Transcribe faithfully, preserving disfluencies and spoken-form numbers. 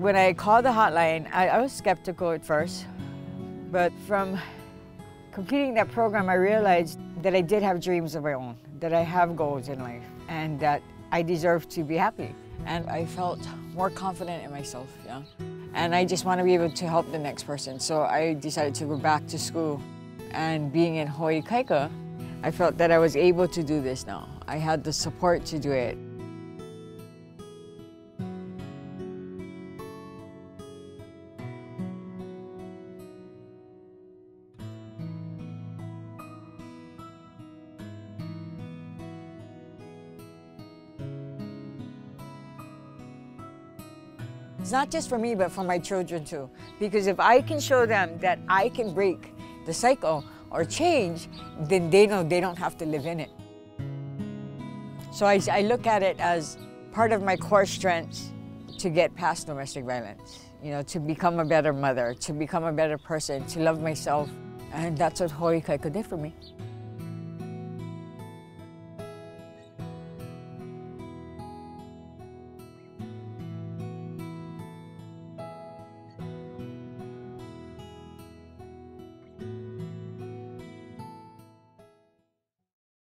When I called the hotline, I, I was skeptical at first, but from completing that program, I realized that I did have dreams of my own, that I have goals in life, and that I deserve to be happy. And I felt more confident in myself, yeah. And I just want to be able to help the next person, so I decided to go back to school. And being in Ho'oikaika, I felt that I was able to do this now. I had the support to do it. It's not just for me, but for my children too. Because if I can show them that I can break the cycle or change, then they know they don't have to live in it. So I, I look at it as part of my core strengths to get past domestic violence, you know, to become a better mother, to become a better person, to love myself. And that's what Ho'oikaika did for me.